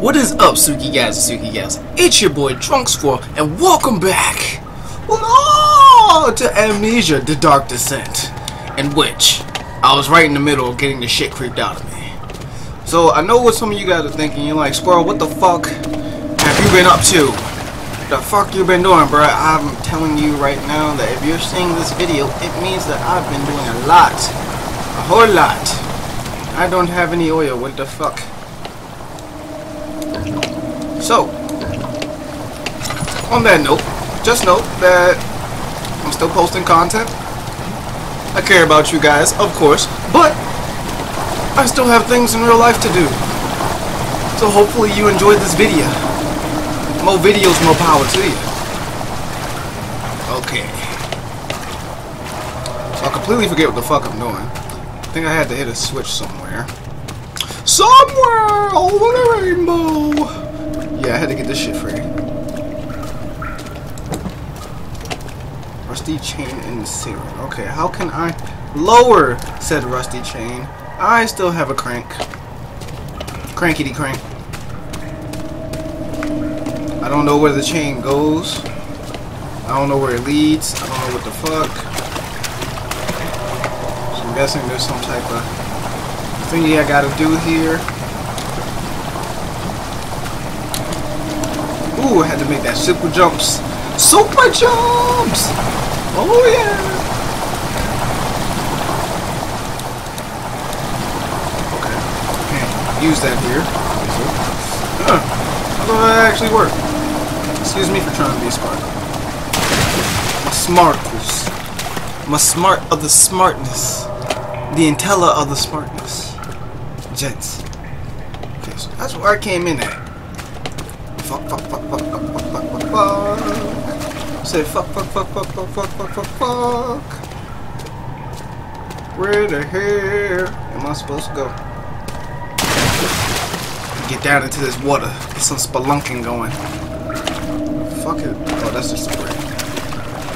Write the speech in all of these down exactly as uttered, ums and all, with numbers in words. What is up, Suki guys and Suki guys? It's your boy Drunk Squirrel, and welcome back oh, to Amnesia: The Dark Descent, in which I was right in the middle of getting the shit creeped out of me. So I know what some of you guys are thinking. You're like, Squirrel, what the fuck have you been up to? The fuck you been doing, bro? I'm telling you right now that if you're seeing this video, it means that I've been doing a lot, a whole lot. I don't have any oil, what the fuck? So, on that note, just note that I'm still posting content. I care about you guys, of course, but I still have things in real life to do. So hopefully you enjoyed this video. More videos, more power to you. Okay. So I completely forget what the fuck I'm doing. I think I had to hit a switch somewhere. Somewhere over the rainbow! Yeah, I had to get this shit free. Rusty chain and serum. Okay, how can I lower said rusty chain? I still have a crank. Crankity crank. I don't know where the chain goes. I don't know where it leads. I don't know what the fuck. I'm guessing there's some type of thingy I gotta do here. Ooh, I had to make that super jumps. Super jumps! Oh yeah! Okay, can't use that here. Huh. How does that actually work? Excuse me for trying to be smart. My smartness. My smart of the smartness. The Intella of the smartness. Gents. Okay, so that's where I came in at. Fuck, fuck, fuck, fuck, fuck, fuck, fuck, fuck, fuck. Say fuck, fuck, fuck, fuck, fuck, fuck, fuck, fuck, fuck. Where the hell am I supposed to go? Get down into this water. Get some spelunking going. Fuck it. Oh, that's just a brick.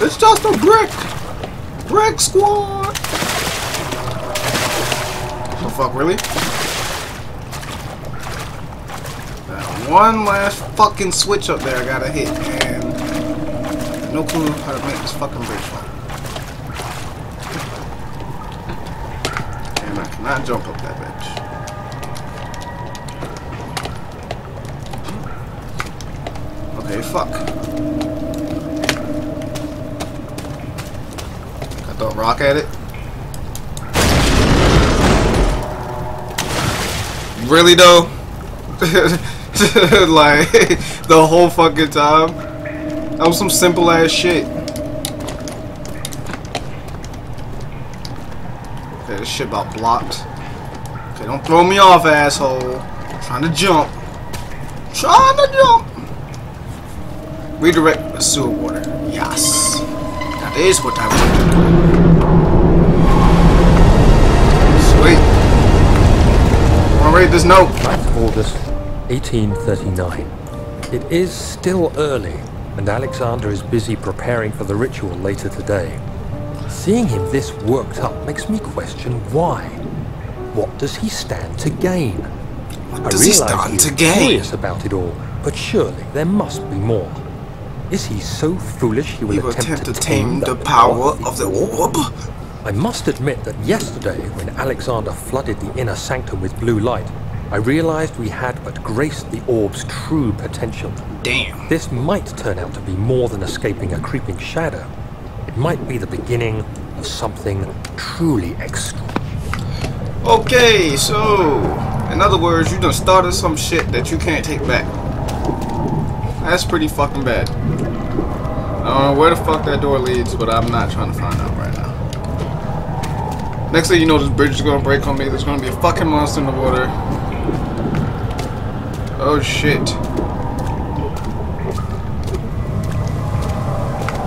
It's just a brick! Brick squad! Oh fuck, really? Now, one last fucking switch up there I gotta hit, and no clue how to make this fucking bridge fall. And I cannot jump up that bitch. Okay, fuck. Don't rock at it. Really though? Like the whole fucking time. That was some simple ass shit. Okay, this shit about blocked. Okay, don't throw me off, asshole. I'm trying to jump. I'm trying to jump. Redirect the sewer water. Yes. That is what I want to do. Read this note. August eighteen thirty-nine. It is still early, and Alexander is busy preparing for the ritual later today. Seeing him this worked up makes me question why. What does he stand to gain? What does he stand to gain? I realize he's curious about it all, but surely there must be more. Is he so foolish he will, he will attempt, attempt to tame, tame the, the power of the orb? I must admit that yesterday, when Alexander flooded the inner sanctum with blue light, I realized we had but graced the orb's true potential. Damn. This might turn out to be more than escaping a creeping shadow. It might be the beginning of something truly extraordinary. Okay, so, in other words, you done started some shit that you can't take back. That's pretty fucking bad. I don't know where the fuck that door leads, but I'm not trying to find out right now. Next thing you know, this bridge is gonna break on me. There's gonna be a fucking monster in the water. Oh shit.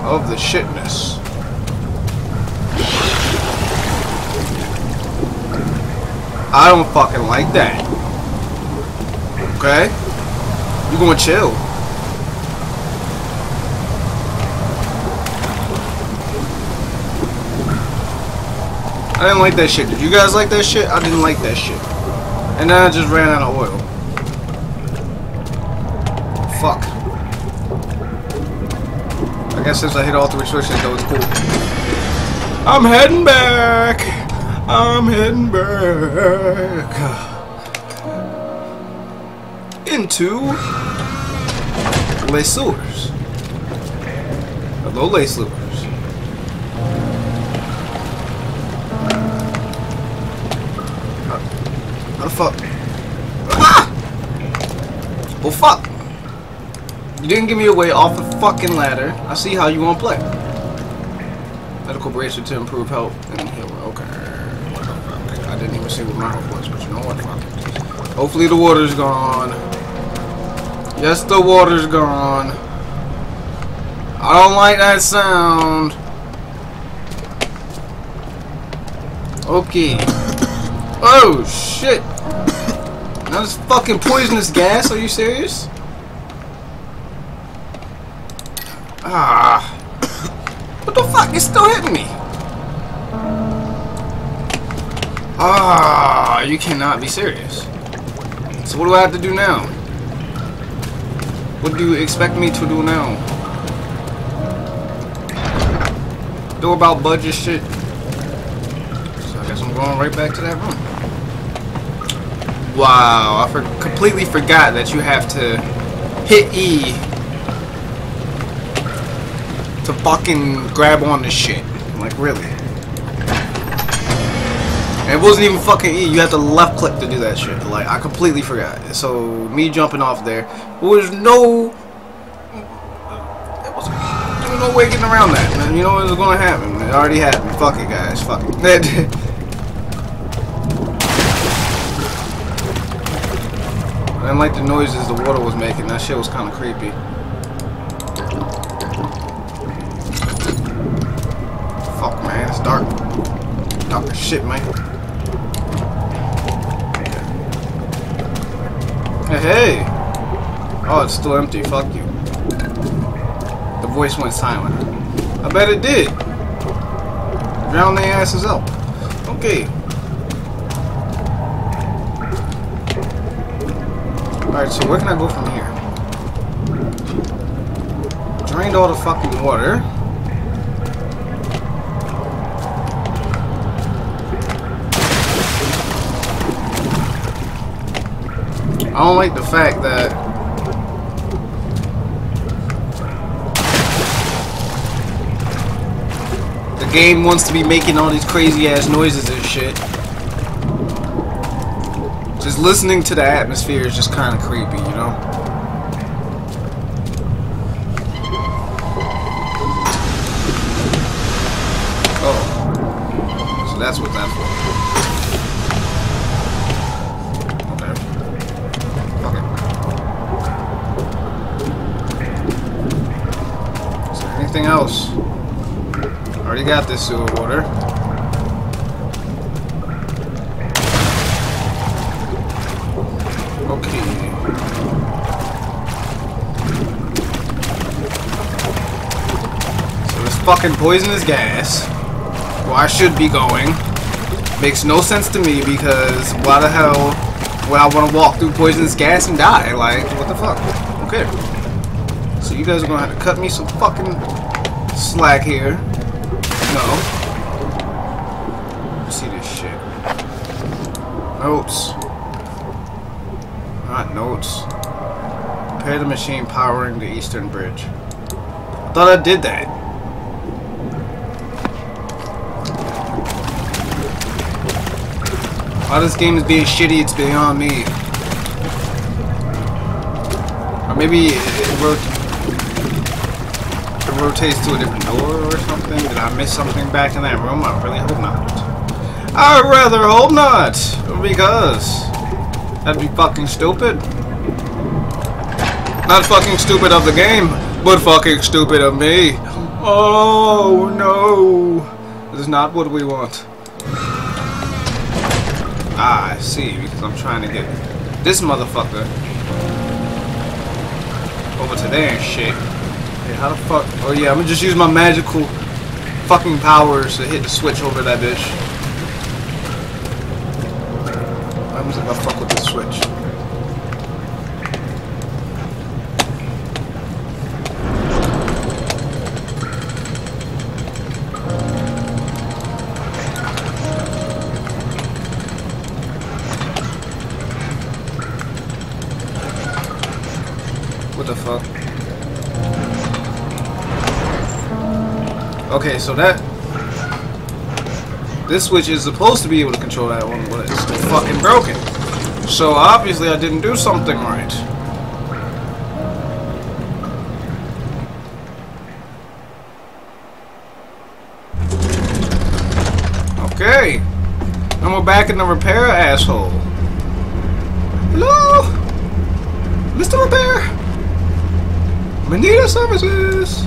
Of the shitness. I don't fucking like that. Okay? You gonna chill. I didn't like that shit. Did you guys like that shit? I didn't like that shit. And then I just ran out of oil. fuck. I guess since I hit all three switches, though, it's cool. I'm heading back! I'm heading back... into... Les Sewers. Hello, Les Sewers. How the fuck? Ah! Well, fuck! You didn't give me a way off the fucking ladder. I see how you wanna play. Medical bracelet to improve health and healing. Okay. I didn't even see what my health was, but you know what? Hopefully the water's gone. Yes, the water's gone. I don't like that sound. Okay. Oh shit! That is fucking poisonous gas. Are you serious? Ah! What the fuck? It's still hitting me. Ah! You cannot be serious. So what do I have to do now? What do you expect me to do now? Do about budget shit. So I guess I'm going right back to that room. Wow, I for completely forgot that you have to hit E to fucking grab on this shit. Like, really? And it wasn't even fucking E. You have to left click to do that shit. Like, I completely forgot. So, me jumping off there, there was no... There was, there was no way getting around that, man. You know what was gonna happen. It already happened. Fuck it, guys. Fuck it. I didn't like the noises the water was making. That shit was kind of creepy. Fuck, man. It's dark. Dark as shit, man. Hey, hey! Oh, it's still empty. Fuck you. The voice went silent. I bet it did. Drown their asses out. Okay. Alright, so where can I go from here? Drained all the fucking water. I don't like the fact that... the game wants to be making all these crazy ass noises and shit. Just listening to the atmosphere is just kind of creepy, you know? Oh. So that's what that's for. Okay. Okay. Is there anything else? Already got this sewer water. Fucking poisonous gas where I should be going makes no sense to me, because why the hell would I want to walk through poisonous gas and die? Like, what the fuck? Okay, so you guys are gonna have to cut me some fucking slack here. No, see this shit. Notes, not notes. Repair the machine powering the Eastern Bridge. I thought I did that. While this game is being shitty, it's beyond me. Or maybe it, it, rot it rotates to a different door or something. Did I miss something back in that room? I really hope not. I'd rather hope not, because that'd be fucking stupid. Not fucking stupid of the game, but fucking stupid of me. Oh no, this is not what we want. Ah, I see, because I'm trying to get this motherfucker over to there and shit. Hey, how the fuck? Oh yeah, I'm gonna just use my magical fucking powers to hit the switch over that bitch. What happens if I fuck with the switch? What the fuck? Okay, so that... this switch is supposed to be able to control that one, but it's still fucking broken. So obviously I didn't do something right. Okay. And we're back in the repair asshole. Hello? Mister Repair? Manita Services!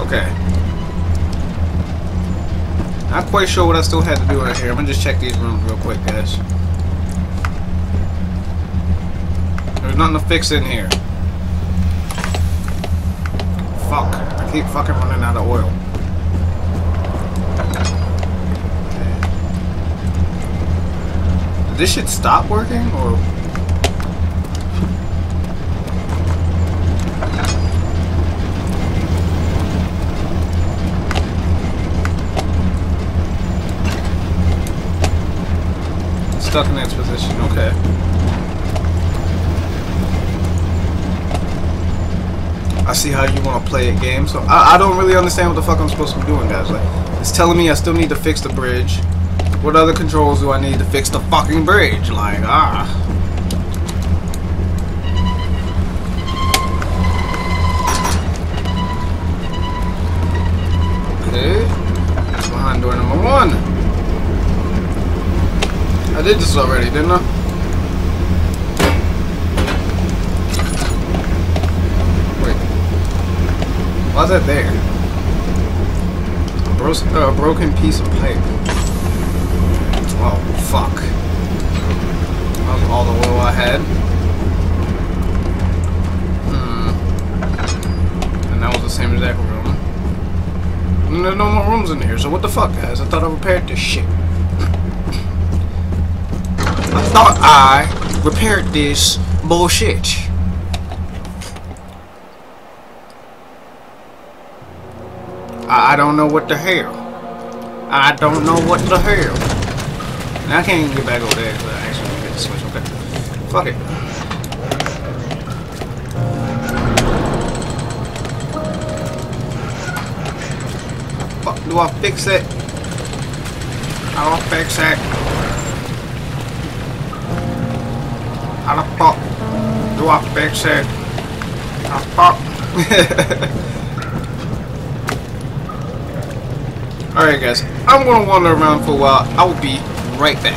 Okay. Not quite sure what I still had to do right here. I'm gonna just check these rooms real quick, guys. There's nothing to fix in here. Fuck. I keep fucking running out of oil. This should stop working, or it's stuck in its position. Okay. I see how you want to play a game. So I, I don't really understand what the fuck I'm supposed to be doing, guys. Like, it's telling me I still need to fix the bridge. What other controls do I need to fix the fucking bridge? Like, ah. Okay. That's behind door number one. I did this already, didn't I? Wait. Why's that there? A, bro- uh, a broken piece of pipe. Oh, fuck. That was all the oil I had. Hmm. And that was the same exact room. And there's no more rooms in here, so what the fuck, guys? I thought I repaired this shit. I thought I repaired this bullshit. I, I don't know what the hell. I don't know what the hell. Now I can't even get back over there because I actually didn't get the switch. Okay. Fuck it. Fuck, do I fix it? How do I fix it? How the fuck do I fix it? How the fuck? Alright, guys. I'm going to wander around for a while. I will be right back.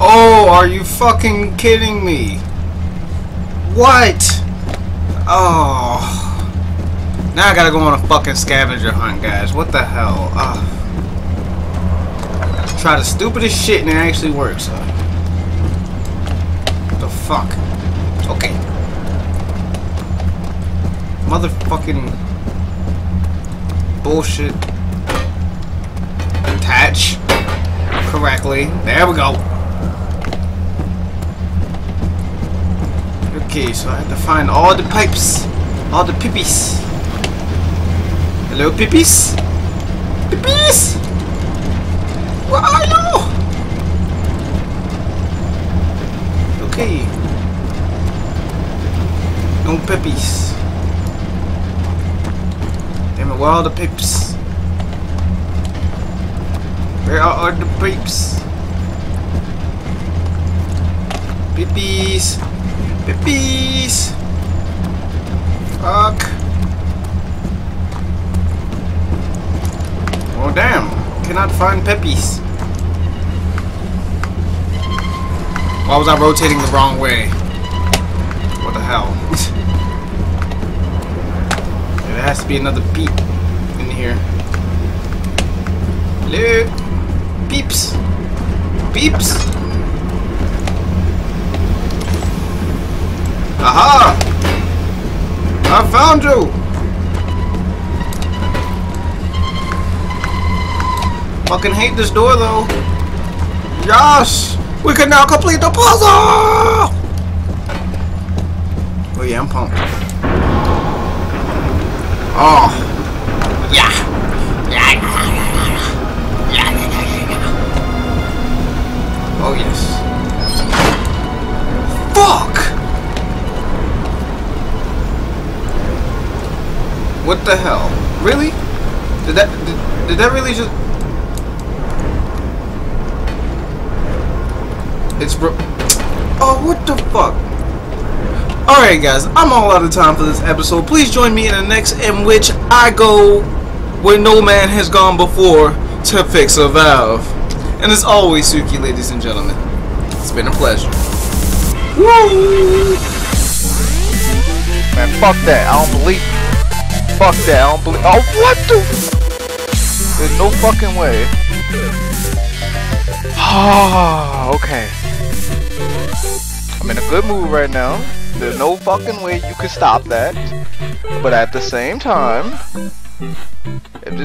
Oh, are you fucking kidding me? What? Oh. Now I gotta go on a fucking scavenger hunt, guys. What the hell? Uh, try the stupidest shit and it actually works. Uh, what the fuck? Okay. Motherfucking bullshit. Attach correctly. There we go. Okay, so I have to find all the pipes, all the pippies. Hello, pippies. Pippies. Where are you? Okay. No pippies. Damn it! Where are the pips? Where are the peeps? Pippies! Pippies! Fuck! Oh damn! Cannot find pippies. Why was I rotating the wrong way? What the hell? There has to be another peep in here. Hello? Peeps! Peeps! Aha! I found you! Fucking hate this door though. Yes! We can now complete the puzzle! Oh yeah, I'm pumped. Oh! Yeah! Oh yes. the hell? Really? Did that did, did that really just? It's bro. Oh, what the fuck? Alright guys, I'm all out of time for this episode. Please join me in the next, in which I go where no man has gone before to fix a valve. And as always, Suki, ladies and gentlemen, it's been a pleasure. Woo! Man, fuck that. I don't believe you. Fuck that. I don't believe. Oh, what the? There's no fucking way. Ah, oh, okay. I'm in a good mood right now. There's no fucking way you can stop that. But at the same time, if this